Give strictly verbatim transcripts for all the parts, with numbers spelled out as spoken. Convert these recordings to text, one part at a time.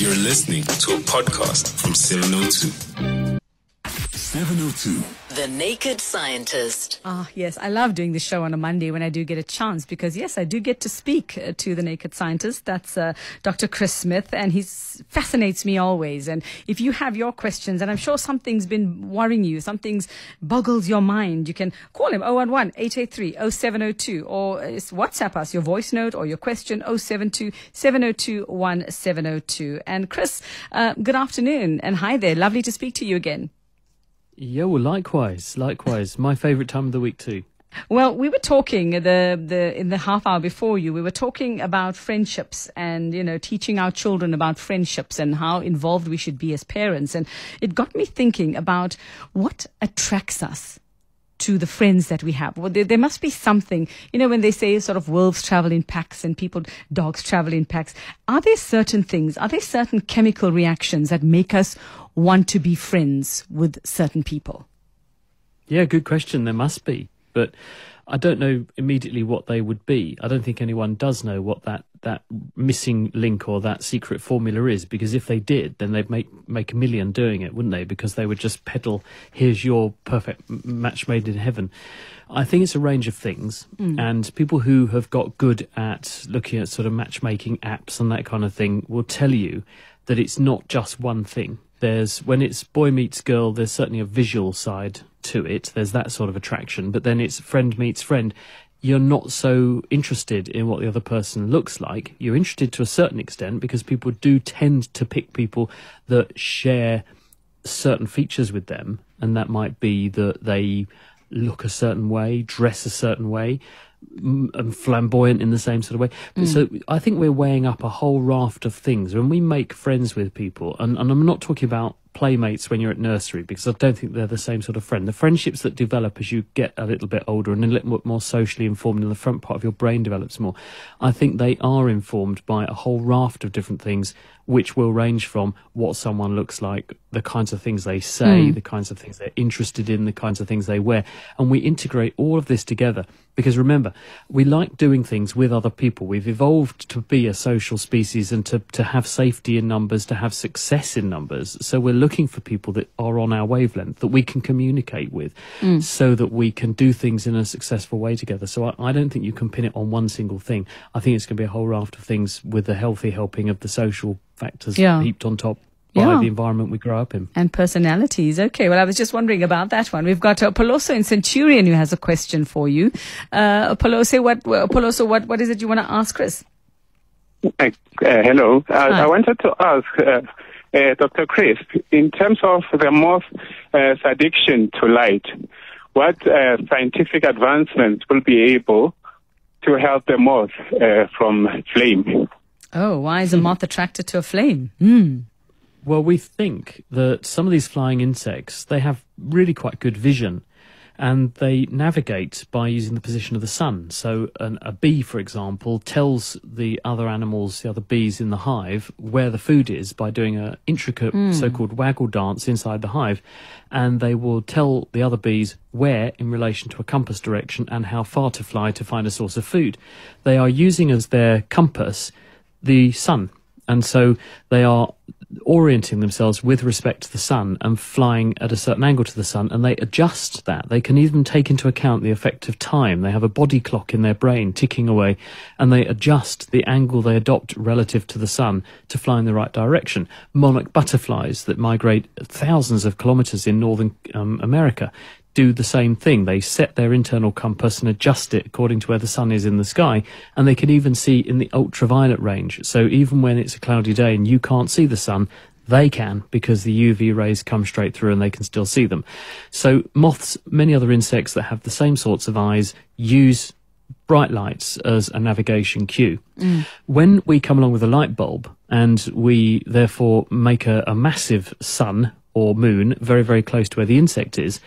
You're listening to a podcast from seven oh two. seven oh two. The Naked Scientist. Ah, oh, yes. I love doing the show on a Monday when I do get a chance because, yes, I do get to speak to The Naked Scientist. That's uh, Doctor Chris Smith, and he fascinates me always. And if you have your questions, and I'm sure something's been worrying you, something's boggles your mind, you can call him oh one one, eight eight three, oh seven oh two or WhatsApp us your voice note or your question oh seven two, seven oh two, one seven oh two. And Chris, uh, good afternoon and hi there. Lovely to speak to you again. Yeah, well, likewise, likewise. My favourite time of the week too. Well, we were talking the the in the half hour before you, we were talking about friendships and, you know, teaching our children about friendships and how involved we should be as parents. And it got me thinking about what attracts us to the friends that we have. Well, there, there must be something, you know, when they say sort of wolves travel in packs and people, dogs travel in packs. Are there certain things, are there certain chemical reactions that make us want to be friends with certain people? Yeah, good question. There must be. But I don't know immediately what they would be. I don't think anyone does know what that, that missing link or that secret formula is, because if they did, then they'd make, make a million doing it, wouldn't they? Because they would just peddle, here's your perfect match made in heaven. I think it's a range of things. Mm. And people who have got good at looking at sort of matchmaking apps and that kind of thing will tell you that it's not just one thing. There's, when it's boy meets girl, there's certainly a visual side to it. There's that sort of attraction. But then it's friend meets friend. You're not so interested in what the other person looks like. You're interested to a certain extent because people do tend to pick people that share certain features with them. And that might be that they look a certain way, dress a certain way, and flamboyant in the same sort of way. Mm. So I think we're weighing up a whole raft of things when we make friends with people. And, and I'm not talking about playmates when you're at nursery, because I don't think they're the same sort of friend. The friendships that develop as you get a little bit older and a little bit more socially informed and the front part of your brain develops more, I think they are informed by a whole raft of different things, which will range from what someone looks like, the kinds of things they say, mm. the kinds of things they're interested in, the kinds of things they wear. And we integrate all of this together because, remember, we like doing things with other people. We've evolved to be a social species and to, to have safety in numbers, to have success in numbers. So we're looking for people that are on our wavelength, that we can communicate with, mm. so that we can do things in a successful way together. So I, I don't think you can pin it on one single thing. I think it's going to be a whole raft of things with the healthy helping of the social factors yeah. heaped on top by yeah. the environment we grow up in. And personalities. Okay, well, I was just wondering about that one. We've got uh, Poloso in Centurion who has a question for you. Uh, Poloso, what, Poloso, what, what is it you want to ask, Chris? Uh, hello. Uh, I wanted to ask... Uh, Uh, Doctor Chris, in terms of the moth's uh, addiction to light, what uh, scientific advancements will be able to help the moth uh, from flame? Oh, why is a moth attracted to a flame? Mm. Well, we think that some of these flying insects, they have really quite good vision. And they navigate by using the position of the sun. So an, a bee, for example, tells the other animals, the other bees in the hive, where the food is by doing an intricate mm. so-called waggle dance inside the hive. And they will tell the other bees where in relation to a compass direction and how far to fly to find a source of food. They are using as their compass the sun. And so they are orienting themselves with respect to the sun and flying at a certain angle to the sun, and they adjust that. They can even take into account the effect of time. They have a body clock in their brain ticking away, and they adjust the angle they adopt relative to the sun to fly in the right direction. Monarch butterflies that migrate thousands of kilometers in northern um, America do the same thing. They set their internal compass and adjust it according to where the sun is in the sky, and they can even see in the ultraviolet range. So even when it's a cloudy day and you can't see the sun, they can, because the U V rays come straight through and they can still see them. So moths, many other insects that have the same sorts of eyes, use bright lights as a navigation cue. Mm. When we come along with a light bulb and we therefore make a, a massive sun or moon very, very close to where the insect is,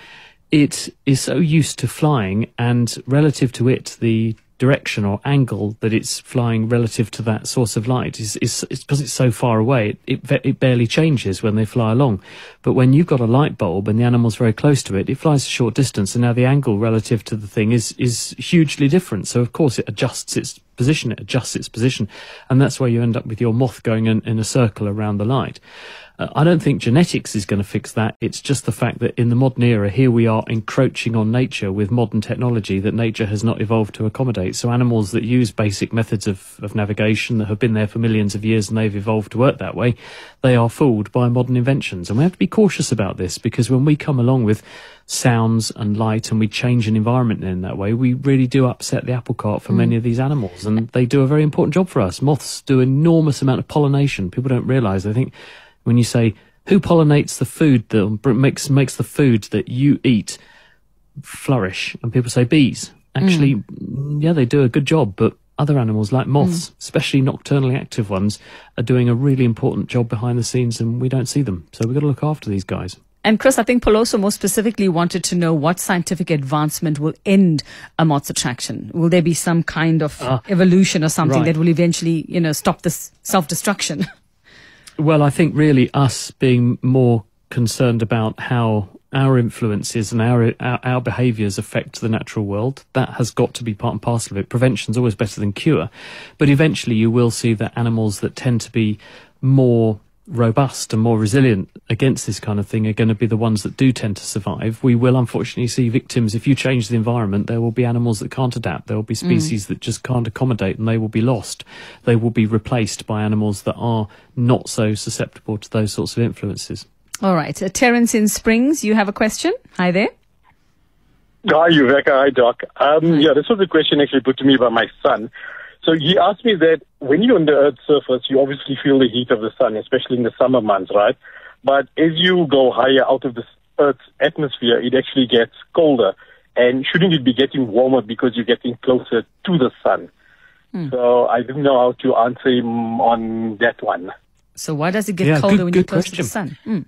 it is so used to flying, and relative to it, the direction or angle that it's flying relative to that source of light is is because it's so far away, it, it it barely changes when they fly along. But when you've got a light bulb and the animal's very close to it, it flies a short distance, and now the angle relative to the thing is is hugely different. So of course it adjusts its position, it adjusts its position, and that's where you end up with your moth going in, in a circle around the light. Uh, I don't think genetics is going to fix that. It's just the fact that in the modern era, here we are encroaching on nature with modern technology that nature has not evolved to accommodate. So animals that use basic methods of, of navigation that have been there for millions of years and they've evolved to work that way, they are fooled by modern inventions. And we have to be cautious about this, because when we come along with sounds and light and we change an environment in that way, we really do upset the apple cart for mm. many of these animals, and they do a very important job for us. Moths do an enormous amount of pollination. People don't realise. They think, when you say, who pollinates the food that makes makes the food that you eat flourish? And people say bees. Actually, mm. yeah, they do a good job, but other animals like moths, mm. especially nocturnally active ones, are doing a really important job behind the scenes, and we don't see them. So we've got to look after these guys. And Chris, I think Peloso more specifically wanted to know what scientific advancement will end a moth's attraction. Will there be some kind of uh, evolution or something right. that will eventually, you know, stop this self-destruction? Well, I think really us being more concerned about how our influences and our, our our behaviours affect the natural world, that has got to be part and parcel of it. Prevention's always better than cure. But eventually you will see that animals that tend to be more robust and more resilient against this kind of thing are going to be the ones that do tend to survive. We will unfortunately see victims. If you change the environment, there will be animals that can't adapt. There will be species mm. that just can't accommodate, and they will be lost. They will be replaced by animals that are not so susceptible to those sorts of influences. All right. Uh, Terence in Springs, you have a question. Hi there. Hi, Rebecca. Hi, Doc. Um, yeah, this was a question actually put to me by my son. So he asked me that when you're on the Earth's surface, you obviously feel the heat of the sun, especially in the summer months, right? But as you go higher out of the Earth's atmosphere, it actually gets colder. And shouldn't it be getting warmer because you're getting closer to the sun? Mm. So I didn't know how to answer him on that one. So why does it get yeah, colder good, when you're close question. to the sun? Mm.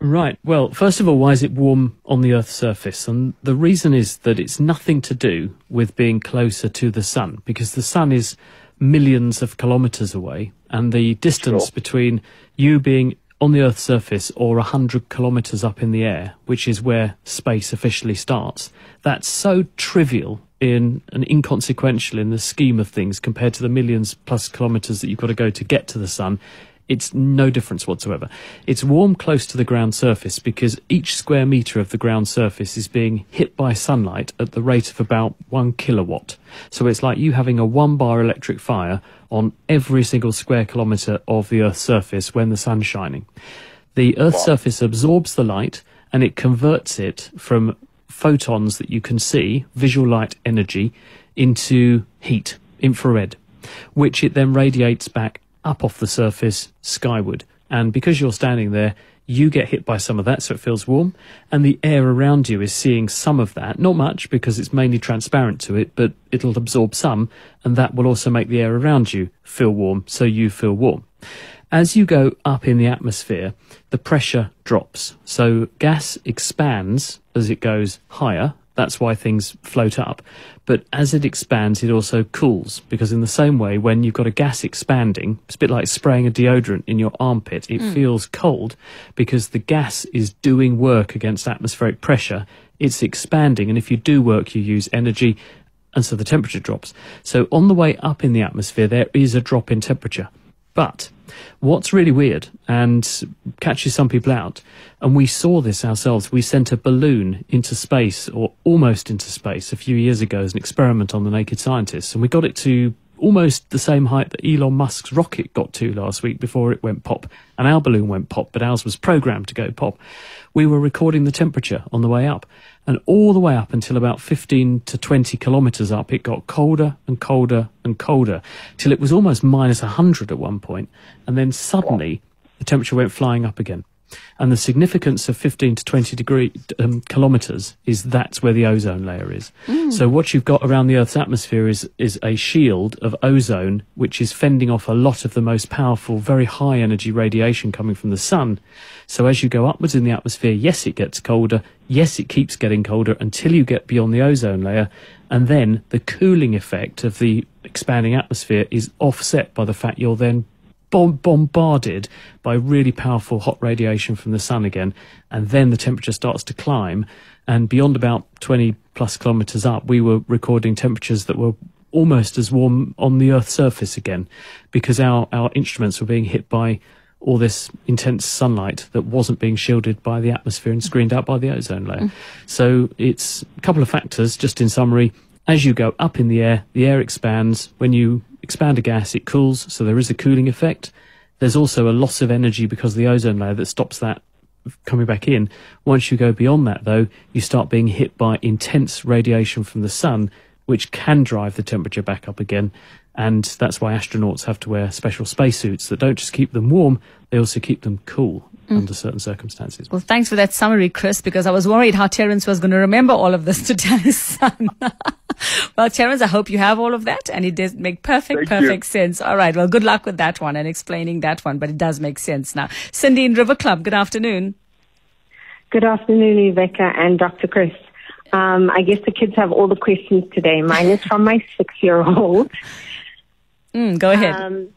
Right. Well, first of all, why is it warm on the Earth's surface? And the reason is that it's nothing to do with being closer to the sun, because the sun is millions of kilometres away, and the distance sure. between you being on the Earth's surface or one hundred kilometres up in the air, which is where space officially starts, that's so trivial in and inconsequential in the scheme of things compared to the millions plus kilometres that you've got to go to get to the sun. It's no difference whatsoever. It's warm close to the ground surface because each square metre of the ground surface is being hit by sunlight at the rate of about one kilowatt. So it's like you having a one bar electric fire on every single square kilometre of the Earth's surface when the sun's shining. The Earth's surface absorbs the light and it converts it from photons that you can see, visual light energy, into heat, infrared, which it then radiates back up off the surface skyward. And because you're standing there, you get hit by some of that, so it feels warm, and the air around you is seeing some of that, not much because it's mainly transparent to it, but it'll absorb some, and that will also make the air around you feel warm, so you feel warm. As you go up in the atmosphere, the pressure drops, so gas expands as it goes higher. That's why things float up. But as it expands, it also cools, because in the same way, when you've got a gas expanding, it's a bit like spraying a deodorant in your armpit. It mm. feels cold because the gas is doing work against atmospheric pressure. It's expanding, and if you do work, you use energy, and so the temperature drops. So on the way up in the atmosphere, there is a drop in temperature. But what's really weird and catches some people out, and we saw this ourselves, we sent a balloon into space, or almost into space, a few years ago as an experiment on The Naked Scientist, and we got it to almost the same height that Elon Musk's rocket got to last week before it went pop, and our balloon went pop, but ours was programmed to go pop. We were recording the temperature on the way up, and all the way up until about fifteen to twenty kilometres up, it got colder and colder and colder, till it was almost minus one hundred at one point, and then suddenly the temperature went flying up again. And the significance of fifteen to twenty degree um, kilometres is that's where the ozone layer is. Mm. So what you've got around the Earth's atmosphere is, is a shield of ozone, which is fending off a lot of the most powerful, very high energy radiation coming from the sun. So as you go upwards in the atmosphere, yes, it gets colder. Yes, it keeps getting colder until you get beyond the ozone layer. and then the cooling effect of the expanding atmosphere is offset by the fact you're then bomb bombarded by really powerful hot radiation from the sun again, and then the temperature starts to climb, and beyond about twenty plus kilometers up we were recording temperatures that were almost as warm on the Earth's surface again, because our, our instruments were being hit by all this intense sunlight that wasn't being shielded by the atmosphere and screened out by the ozone layer. Mm. So it's a couple of factors, just in summary. As you go up in the air, the air expands. When you expand a gas, it cools, so there is a cooling effect. There's also a loss of energy because of the ozone layer that stops that coming back in. Once you go beyond that, though, you start being hit by intense radiation from the sun, which can drive the temperature back up again. And that's why astronauts have to wear special spacesuits that don't just keep them warm, they also keep them cool mm. under certain circumstances. Well, thanks for that summary, Chris, because I was worried how Terence was going to remember all of this to tell his son. Well, Terence, I hope you have all of that, and it does make perfect, Thank perfect you. sense. All right, well, good luck with that one and explaining that one, but it does make sense now. Cindy in River Club, good afternoon. Good afternoon, Rebecca and Doctor Chris. Um, I guess the kids have all the questions today. Mine is from my six-year-old. Mm, go ahead. Um,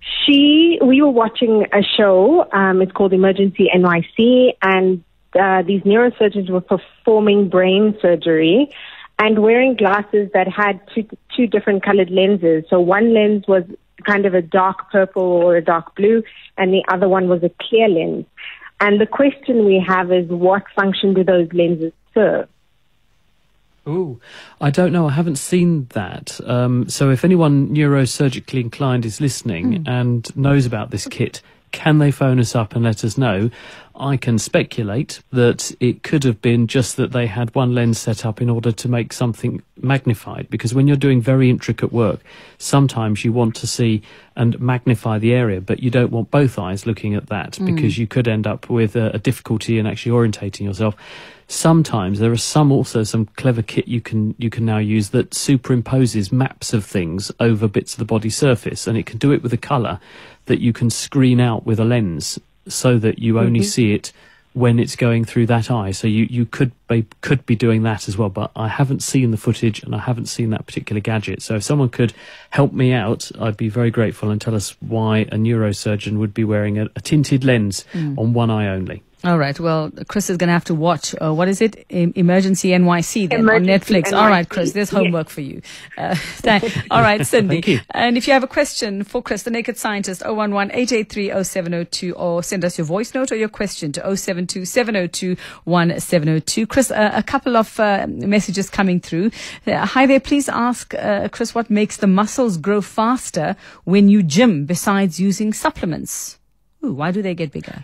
she, we were watching a show. Um, it's called Emergency N Y C, and uh, these neurosurgeons were performing brain surgery and wearing glasses that had two, two different colored lenses. So one lens was kind of a dark purple or a dark blue, and the other one was a clear lens. And the question we have is, what function do those lenses serve? Ooh, I don't know. I haven't seen that. Um, so if anyone neurosurgically inclined is listening mm. and knows about this kit, can they phone us up and let us know? I can speculate that it could have been just that they had one lens set up in order to make something magnified, because when you're doing very intricate work, sometimes you want to see and magnify the area, but you don't want both eyes looking at that mm. because you could end up with a, a difficulty in actually orientating yourself. Sometimes there are some also some clever kit you can you can now use that superimposes maps of things over bits of the body surface, and it can do it with a colour that you can screen out with a lens, so that you only mm-hmm. see it when it's going through that eye. So you, you could be, could be doing that as well, but I haven't seen the footage and I haven't seen that particular gadget. So if someone could help me out, I'd be very grateful, and tell us why a neurosurgeon would be wearing a, a tinted lens mm. on one eye only. All right. Well, Chris is going to have to watch, uh, what is it, Emergency N Y C then, Emergency on Netflix. N Y C. All right, Chris, there's homework yeah. for you. Uh, thank, all right, Cindy. Thank you. And if you have a question for Chris, The Naked Scientist, oh one one, eight eight three, oh seven oh two, or send us your voice note or your question to oh seven two, seven oh two, one seven oh two. Chris, uh, a couple of uh, messages coming through. Uh, hi there. Please ask uh, Chris what makes the muscles grow faster when you gym besides using supplements. Ooh, why do they get bigger?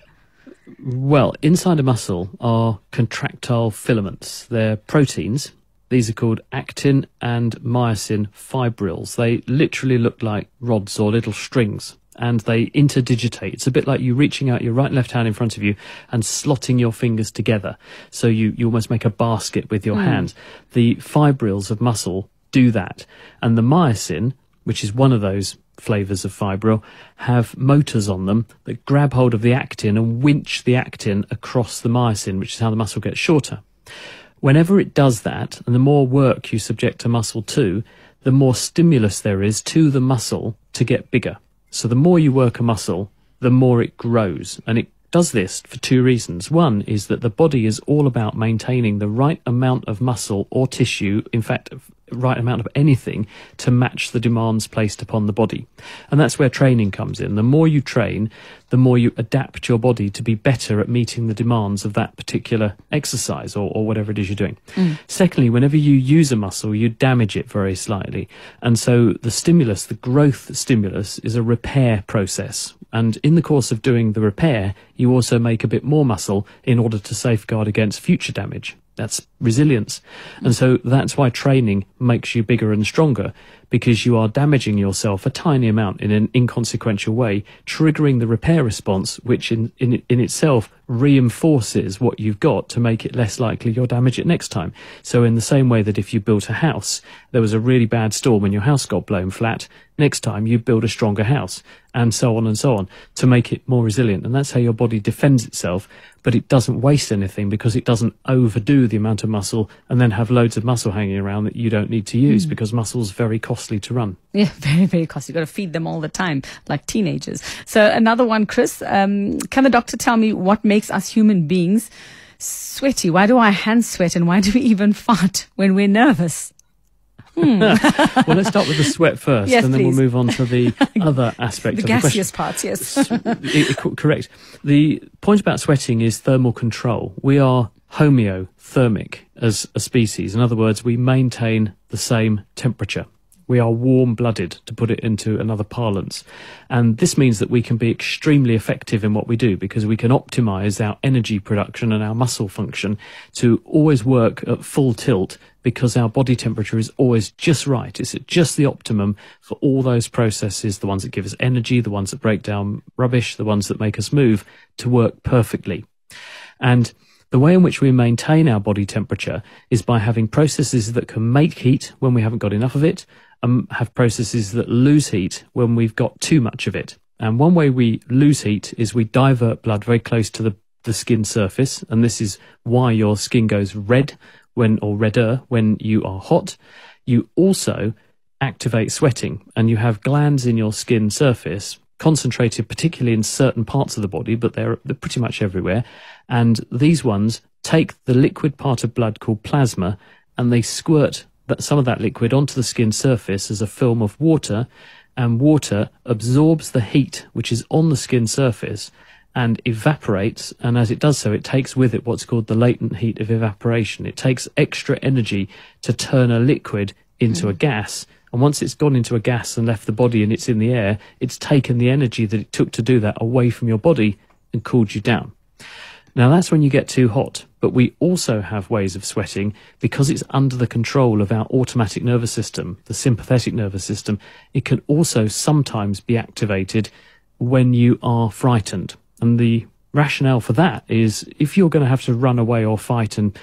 Well, inside a muscle are contractile filaments. They're proteins. These are called actin and myosin fibrils. They literally look like rods or little strings, and they interdigitate. It's a bit like you reaching out your right and left hand in front of you and slotting your fingers together. So you, you almost make a basket with your mm. hands. The fibrils of muscle do that. And the myosin, which is one of those flavors of fibril, have motors on them that grab hold of the actin and winch the actin across the myosin, which is how the muscle gets shorter. Whenever it does that, and the more work you subject a muscle to, the more stimulus there is to the muscle to get bigger. So the more you work a muscle, the more it grows. And it does this for two reasons. One is that the body is all about maintaining the right amount of muscle or tissue, in fact, right amount of anything, to match the demands placed upon the body. And that's where training comes in. The more you train, the more you adapt your body to be better at meeting the demands of that particular exercise or, or whatever it is you're doing. Mm. Secondly, whenever you use a muscle, you damage it very slightly. And so the stimulus, the growth stimulus, is a repair process. And in the course of doing the repair, you also make a bit more muscle in order to safeguard against future damage. That's resilience. And so that's why training makes you bigger and stronger, because you are damaging yourself a tiny amount in an inconsequential way, triggering the repair response, which in, in, in itself reinforces what you've got to make it less likely you'll damage it next time. So in the same way that if you built a house, there was a really bad storm and your house got blown flat, next time you build a stronger house, and so on and so on, to make it more resilient. And that's how your body defends itself, but it doesn't waste anything because it doesn't overdo the amount of muscle and then have loads of muscle hanging around that you don't need to use, mm. because muscle's very costly to run. Yeah, very, very costly. You've got to feed them all the time, like teenagers. So another one, Chris, um, can the doctor tell me what makes us human beings sweaty? Why do our hands sweat, and why do we even fart when we're nervous? Hmm. Well, let's start with the sweat first, yes, and then please. We'll move on to the other aspect the of the question. The gaseous parts, yes. it, it, correct. The point about sweating is thermal control. We are homeothermic as a species. In other words, we maintain the same temperature. We are warm-blooded, to put it into another parlance. And this means that we can be extremely effective in what we do because we can optimize our energy production and our muscle function to always work at full tilt because our body temperature is always just right. It's at just the optimum for all those processes, the ones that give us energy, the ones that break down rubbish, the ones that make us move, to work perfectly. And the way in which we maintain our body temperature is by having processes that can make heat when we haven't got enough of it, and have processes that lose heat when we've got too much of it. And one way we lose heat is we divert blood very close to the, the skin surface, and this is why your skin goes red when or redder when you are hot. You also activate sweating, and you have glands in your skin surface concentrated particularly in certain parts of the body, but they're, they're pretty much everywhere. And these ones take the liquid part of blood called plasma, and they squirt that, some of that liquid onto the skin surface as a film of water, and water absorbs the heat which is on the skin surface and evaporates, and as it does so, it takes with it what's called the latent heat of evaporation. It takes extra energy to turn a liquid into mm. a gas. And once it's gone into a gas and left the body and it's in the air, it's taken the energy that it took to do that away from your body and cooled you down. Now, that's when you get too hot. But we also have ways of sweating because it's under the control of our automatic nervous system, the sympathetic nervous system. It can also sometimes be activated when you are frightened. And the rationale for that is if you're going to have to run away or fight and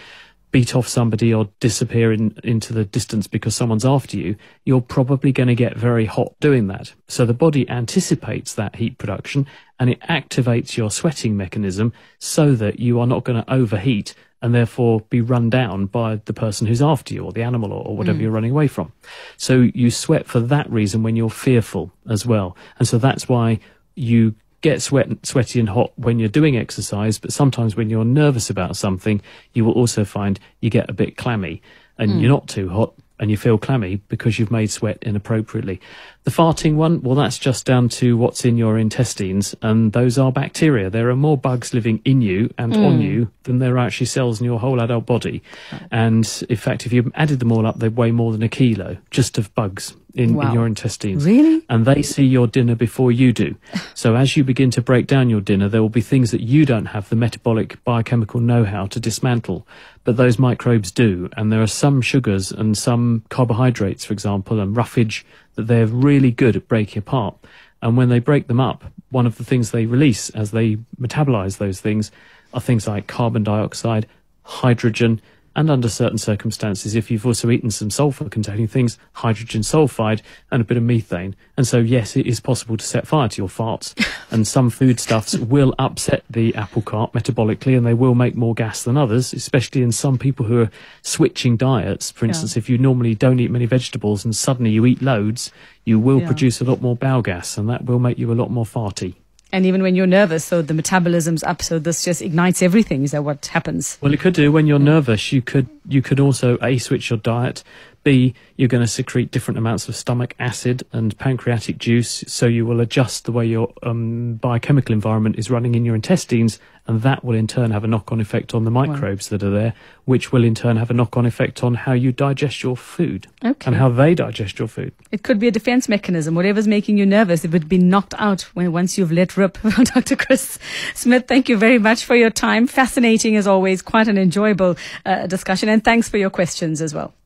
beat off somebody or disappear in, into the distance because someone's after you, you're probably going to get very hot doing that. So the body anticipates that heat production and it activates your sweating mechanism so that you are not going to overheat and therefore be run down by the person who's after you or the animal or, or whatever mm. you're running away from. So you sweat for that reason when you're fearful as well. And so that's why you get sweat, sweaty and hot when you're doing exercise, but sometimes when you're nervous about something, you will also find you get a bit clammy and mm. you're not too hot and you feel clammy because you've made sweat inappropriately. The farting one, well, that's just down to what's in your intestines, and those are bacteria. There are more bugs living in you and mm. on you than there are actually cells in your whole adult body. And in fact, if you added them all up, they weigh more than a kilo just of bugs in, wow. in your intestines. Really? And they see your dinner before you do. So as you begin to break down your dinner, there will be things that you don't have the metabolic biochemical know-how to dismantle, but those microbes do. And there are some sugars and some carbohydrates, for example, and roughage that they're really good at breaking apart. And when they break them up, one of the things they release as they metabolize those things are things like carbon dioxide, hydrogen, and under certain circumstances, if you've also eaten some sulfur-containing things, hydrogen sulfide and a bit of methane. And so, yes, it is possible to set fire to your farts. And some foodstuffs will upset the apple cart metabolically, and they will make more gas than others, especially in some people who are switching diets. For instance, yeah. if you normally don't eat many vegetables and suddenly you eat loads, you will yeah. produce a lot more bowel gas, and that will make you a lot more farty. And even when you're nervous, so the metabolism's up, so this just ignites everything. Is that what happens? Well, it could do. When you're nervous, you could you could also, A, switch your diet, B, you're going to secrete different amounts of stomach acid and pancreatic juice, so you will adjust the way your um, biochemical environment is running in your intestines, and that will in turn have a knock-on effect on the microbes wow. that are there, which will in turn have a knock-on effect on how you digest your food okay. and how they digest your food. It could be a defense mechanism. Whatever's making you nervous, it would be knocked out when once you've let rip. Doctor Chris Smith, thank you very much for your time. Fascinating as always, quite an enjoyable uh, discussion, and thanks for your questions as well.